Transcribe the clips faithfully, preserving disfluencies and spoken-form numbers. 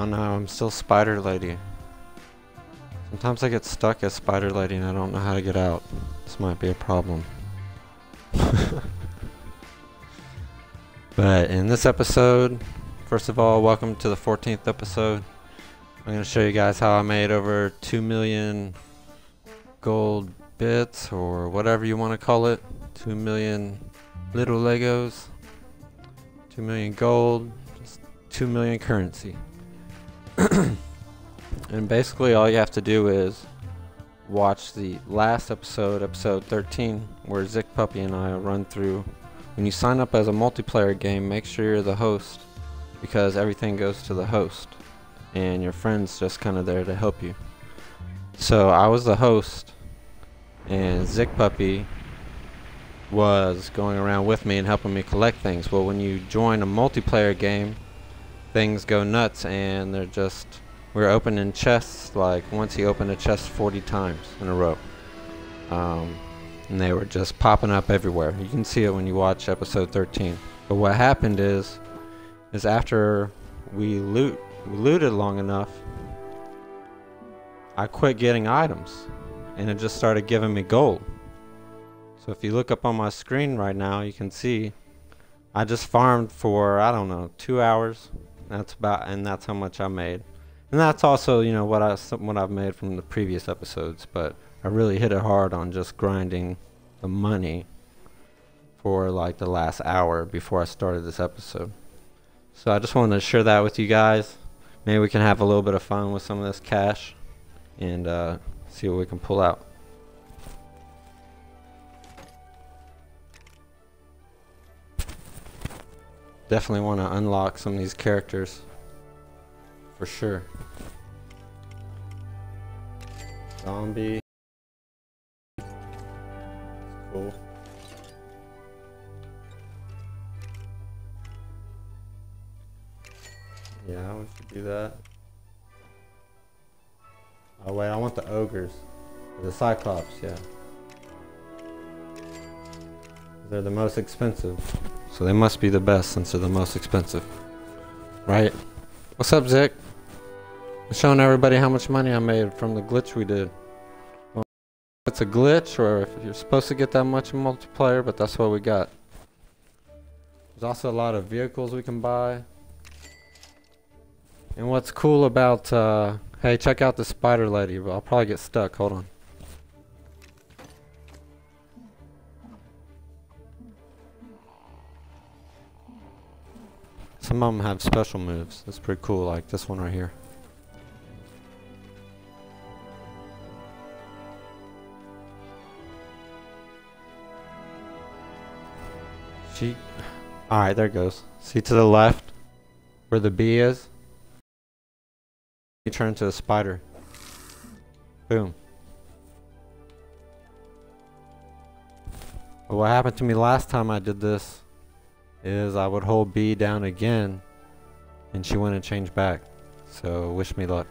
Oh no, I'm still Spider Lady. Sometimes I get stuck as Spider Lady and I don't know how to get out. This might be a problem. But in this episode, first of all, welcome to the fourteenth episode. I'm going to show you guys how I made over two million gold bits, or whatever you want to call it. two million little Legos. two million gold. Just two million currency. And basically all you have to do is watch the last episode, episode thirteen, where Zikpuppy and I run through. When you sign up as a multiplayer game, make sure you're the host, because everything goes to the host and your friend's just kind of there to help you. So I was the host and Zikpuppy was going around with me and helping me collect things. Well, when you join a multiplayer game, things go nuts and they're just, we're opening chests. Like once he opened a chest forty times in a row, um, and they were just popping up everywhere. You can see it when you watch episode thirteen. But what happened is is after we loot we looted long enough, I quit getting items and it just started giving me gold. So if you look up on my screen right now, you can see I just farmed for, I don't know, two hours. That's about, and that's how much I made. And that's also, you know, what I what I've made from the previous episodes, but I really hit it hard on just grinding the money for like the last hour before I started this episode. So I just wanted to share that with you guys. Maybe we can have a little bit of fun with some of this cash and uh, see what we can pull out. Definitely want to unlock some of these characters for sure. Zombie. Cool. Yeah, we should do that. Oh wait, I want the ogres. The Cyclops, yeah. They're the most expensive. So they must be the best since they're the most expensive. Right? What's up, Zick? I'm showing everybody how much money I made from the glitch we did. Well, if it's a glitch or if you're supposed to get that much in multiplayer, but that's what we got. There's also a lot of vehicles we can buy. And what's cool about, uh, hey, check out the Spider Lady, but I'll probably get stuck. Hold on. Some of them have special moves. That's pretty cool, like this one right here. She, alright, there it goes. See to the left where the bee is? You turn to a spider. Boom. Well, what happened to me last time I did this is I would hold B down again and she wouldn't change back. So wish me luck.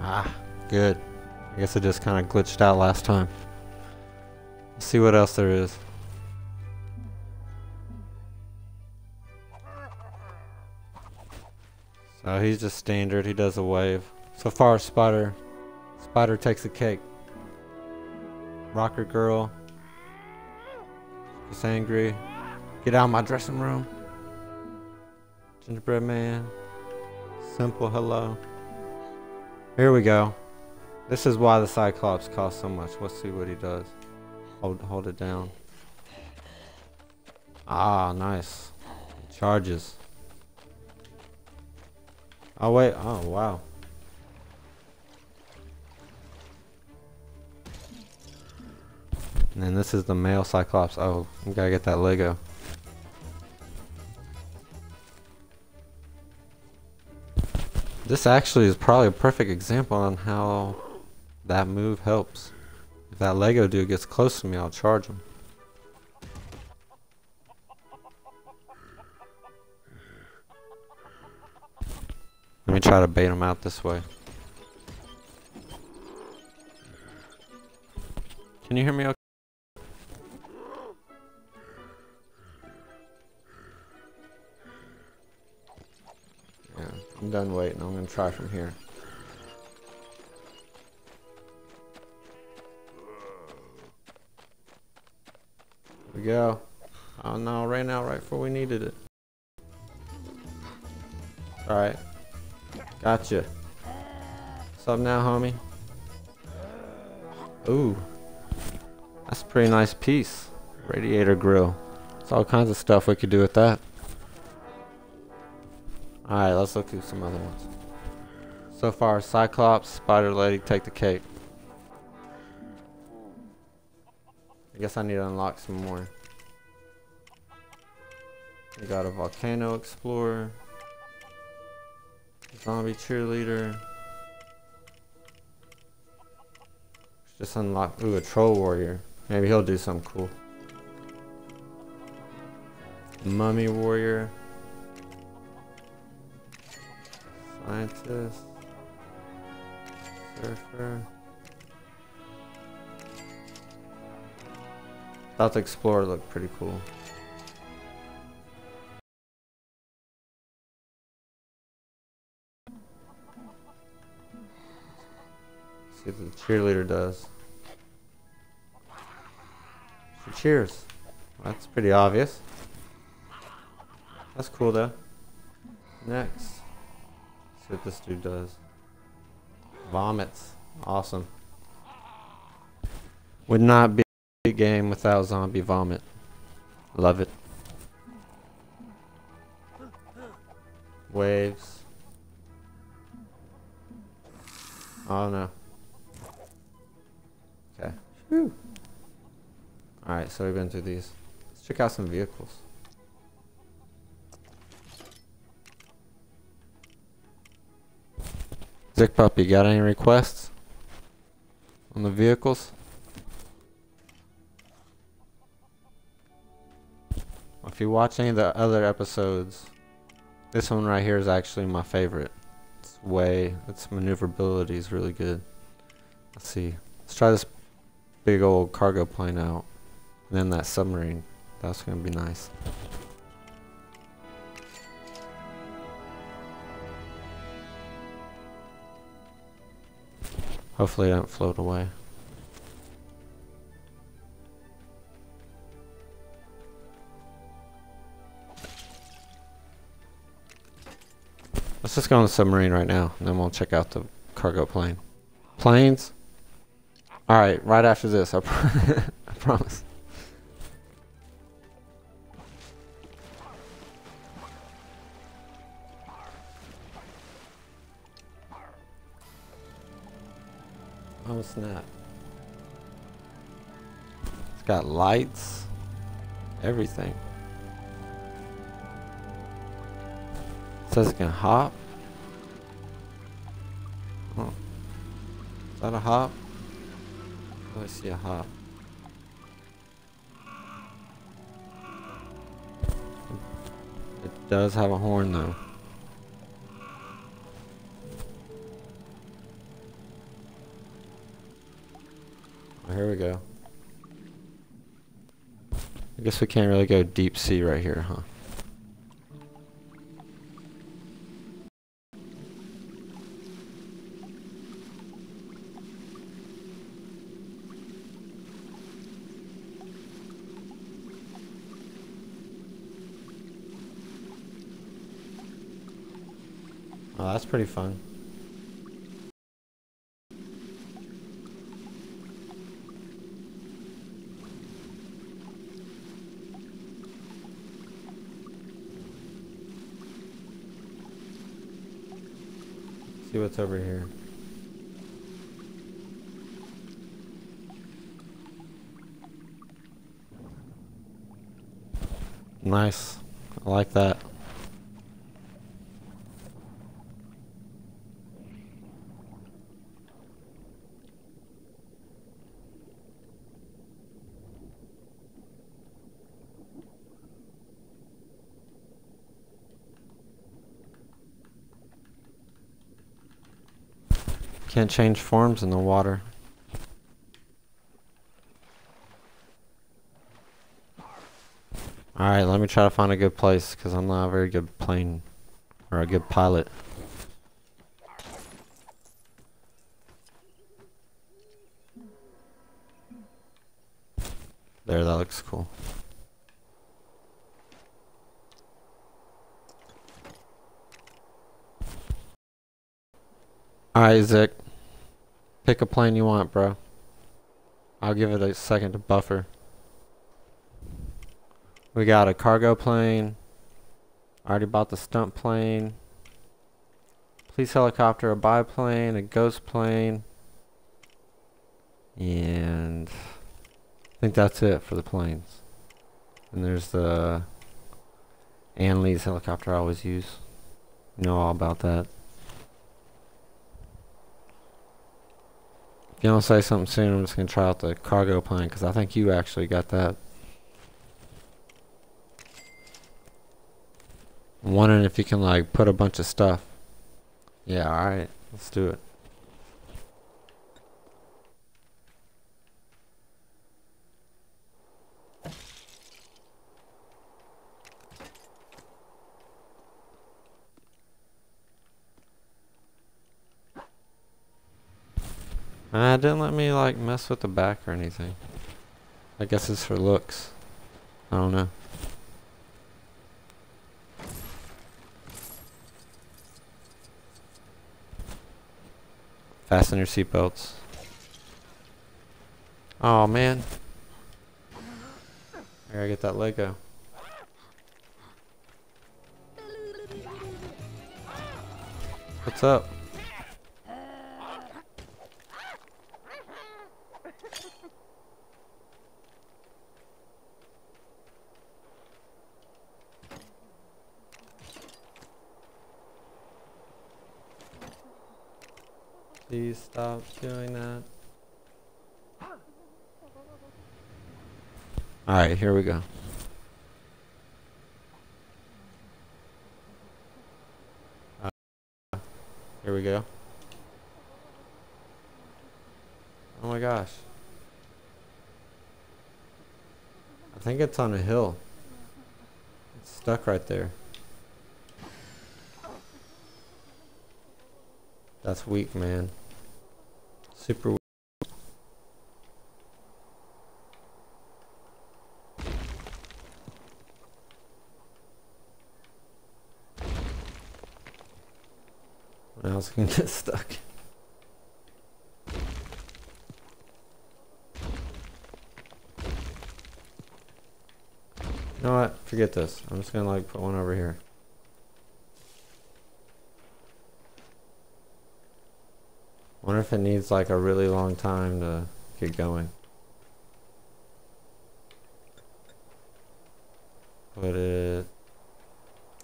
Ah, good. I guess it just kind of glitched out last time. Let's see what else there is. So he's just standard. He does a wave. So far, Spider, Spider takes a cake. Rocker Girl. Just angry. Get out of my dressing room. Gingerbread Man. Simple hello. Here we go. This is why the Cyclops costs so much. Let's see what he does. Hold, hold it down. Ah, nice. Charges. Oh wait, oh wow. And then this is the male Cyclops. Oh, we gotta get that Lego. This actually is probably a perfect example on how that move helps. If that Lego dude gets close to me, I'll charge him. Let me try to bait him out this way. Can you hear me okay? I'm done waiting. I'm going to try from here. Here we go. Oh no, ran out right before we needed it. Alright. Gotcha. What's up now, homie? Ooh. That's a pretty nice piece. Radiator grill. It's all kinds of stuff we could do with that. Alright, let's look through some other ones. So far, Cyclops, Spider Lady, take the cake. I guess I need to unlock some more. We got a volcano explorer, zombie cheerleader. Let's just unlock. Ooh, a troll warrior. Maybe he'll do something cool. Mummy warrior. Scientist. Surfer. Thought the explorer looked pretty cool. See what the cheerleader does. She cheers. Well, that's pretty obvious. That's cool though. Next. See what this dude does. Vomits. Awesome. Would not be a game without zombie vomit. Love it. Waves. Oh no. Okay. Alright, so we've been through these. Let's check out some vehicles. Zikpuppy, got any requests on the vehicles? If you watch any of the other episodes, this one right here is actually my favorite. It's way, its maneuverability is really good. Let's see. Let's try this big old cargo plane out. And then that submarine. That's going to be nice. Hopefully I don't float away. Let's just go on the submarine right now, and then we'll check out the cargo plane. Planes? Alright, right after this, I, pro I promise. Oh snap. It's got lights, everything. Says it can hop. Oh. Is that a hop? Oh, I see a hop. It does have a horn though. Oh, here we go. I guess we can't really go deep sea right here, huh? Oh, that's pretty fun. Let's see what's over here. Nice. I like that. Can't change forms in the water. Alright, let me try to find a good place because I'm not a very good plane or a good pilot. There, that looks cool. Alright, Zik. Pick a plane you want, bro. I'll give it a second to buffer. We got a cargo plane. Already bought the stunt plane. Police helicopter, a biplane, a ghost plane. And I think that's it for the planes. And there's the Ann Lee's helicopter I always use. You know all about that. If you don't say something soon, I'm just going to try out the cargo plane, because I think you actually got that. I'm wondering if you can, like, put a bunch of stuff. Yeah, alright. Let's do it. Uh, it didn't let me like mess with the back or anything. I guess it's for looks. I don't know. Fasten your seatbelts. Oh man. I gotta get that Lego. What's up? Please stop doing that. Alright, here we go. Uh, here we go. Oh my gosh. I think it's on a hill. It's stuck right there. That's weak, man. Super weak. What else can get stuck? You know what? Forget this. I'm just gonna like put one over here. Wonder if it needs like a really long time to get going. Put it.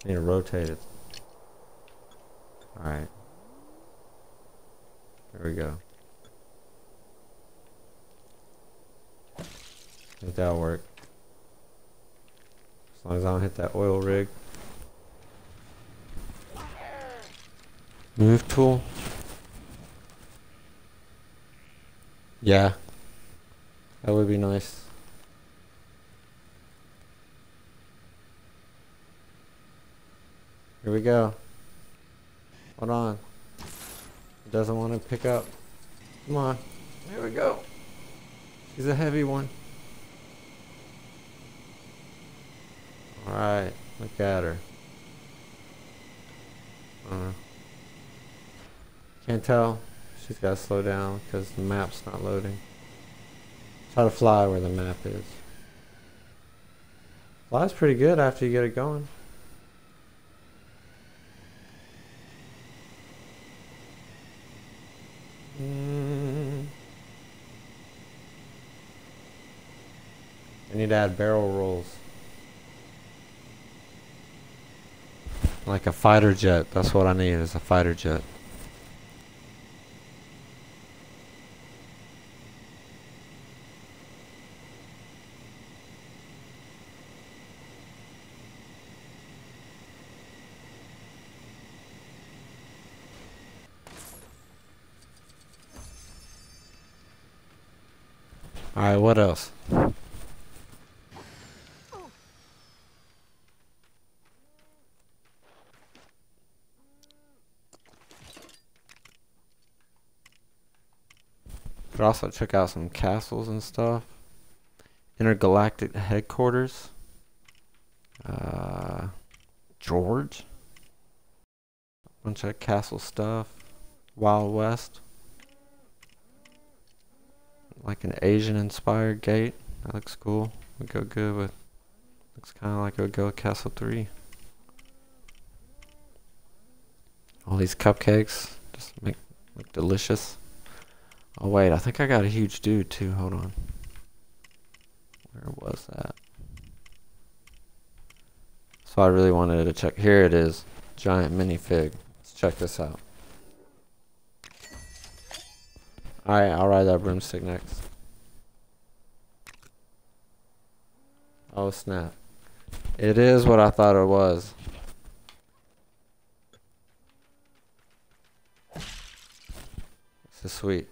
I need to rotate it. Alright. There we go. I think that'll work. As long as I don't hit that oil rig. Move tool. Yeah, that would be nice. Here we go. Hold on. It doesn't want to pick up. Come on. Here we go. He's a heavy one. Alright, look at her. Uh, can't tell. She's got to slow down because the map's not loading. Try to fly where the map is. Flies pretty good after you get it going. Mm. I need to add barrel rolls. Like a fighter jet. That's what I need, is a fighter jet. Alright, what else? Could also check out some castles and stuff. Intergalactic Headquarters. Uh, George. Bunch of castle stuff. Wild West. Like an Asian inspired gate. That looks cool. Would go good with. Looks kind of like it would go with Castle three. All these cupcakes just make look delicious. Oh wait, I think I got a huge dude too. Hold on. Where was that? So I really wanted to check. Here it is. Giant minifig. Let's check this out. Alright, I'll ride that broomstick next. Oh snap. It is what I thought it was. This is sweet.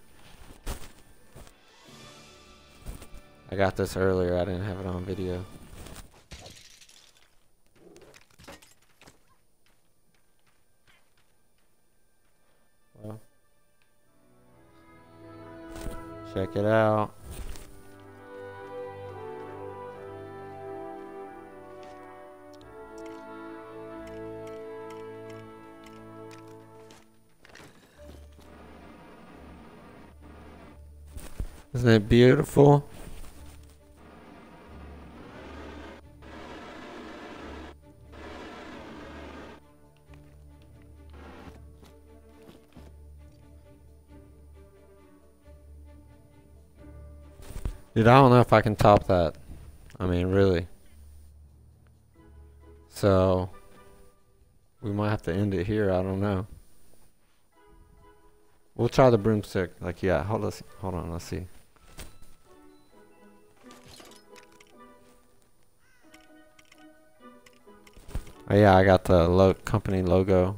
I got this earlier, I didn't have it on video. Well, check it out. Isn't it beautiful? Dude, I don't know if I can top that. I mean, really. So, we might have to end it here. I don't know. We'll try the broomstick. Like, yeah, hold on, hold on, let's see. Oh yeah, I got the lo company logo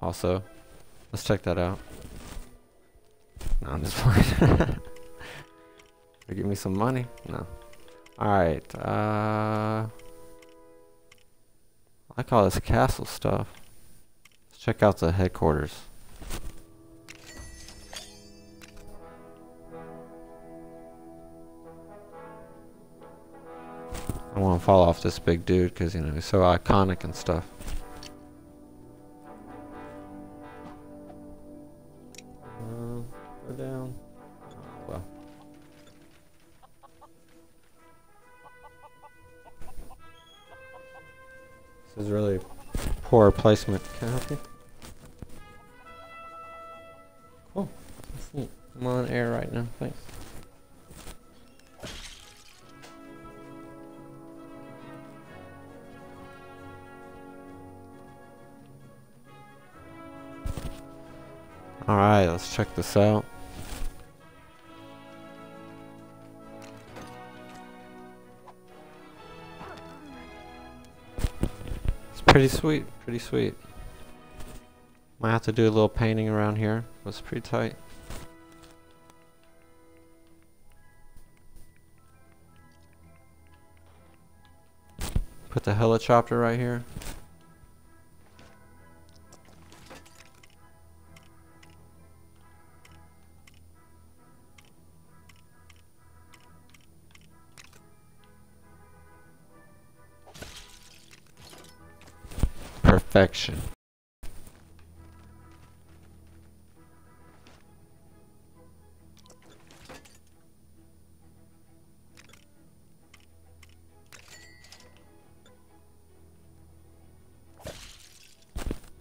also. Let's check that out. No, I'm just playing. Give me some money? No. Alright, uh... I call this castle stuff. Let's check out the headquarters. I want to fall off this big dude because, you know, he's so iconic and stuff. Uh, go down. Oh, well. This is really poor placement. Can I help you? Cool. That's neat. I'm on air right now. Thanks. Alright, let's check this out. It's pretty sweet, pretty sweet. Might have to do a little painting around here. It's pretty tight. Put the helicopter right here. Perfection.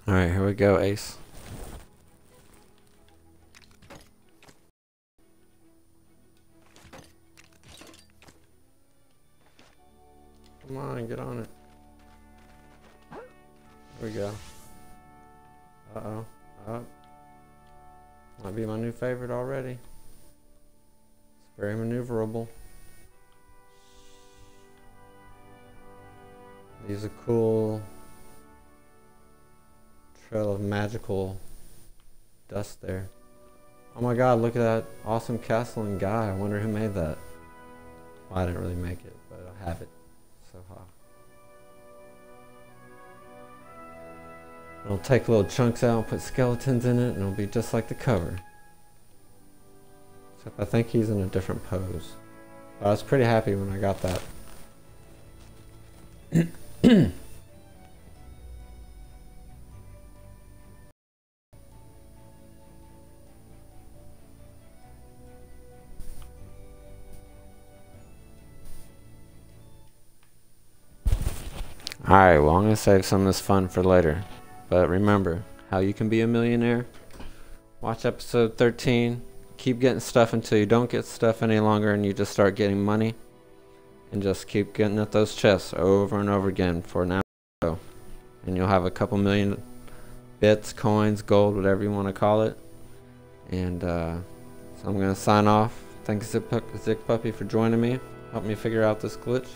All right, here we go, Ace. Come on, get on it. Here we go. Uh-oh. Oh. Might be my new favorite already. It's very maneuverable. These are cool trail of magical dust there. Oh my god, look at that awesome castle and guy. I wonder who made that. Well, I didn't really make it, but I have it. So hot. It'll take little chunks out and put skeletons in it, and it'll be just like the cover. Except I think he's in a different pose. I was pretty happy when I got that. Alright, well I'm going to save some of this fun for later. But remember, how you can be a millionaire. Watch episode thirteen. Keep getting stuff until you don't get stuff any longer and you just start getting money. And just keep getting at those chests over and over again for an hour or so. And you'll have a couple million bits, coins, gold, whatever you want to call it. And uh, so I'm going to sign off. Thanks Zikpuppy for joining me. Help me figure out this glitch.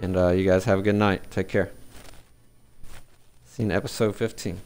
And uh, you guys have a good night. Take care. See you in episode fifteen.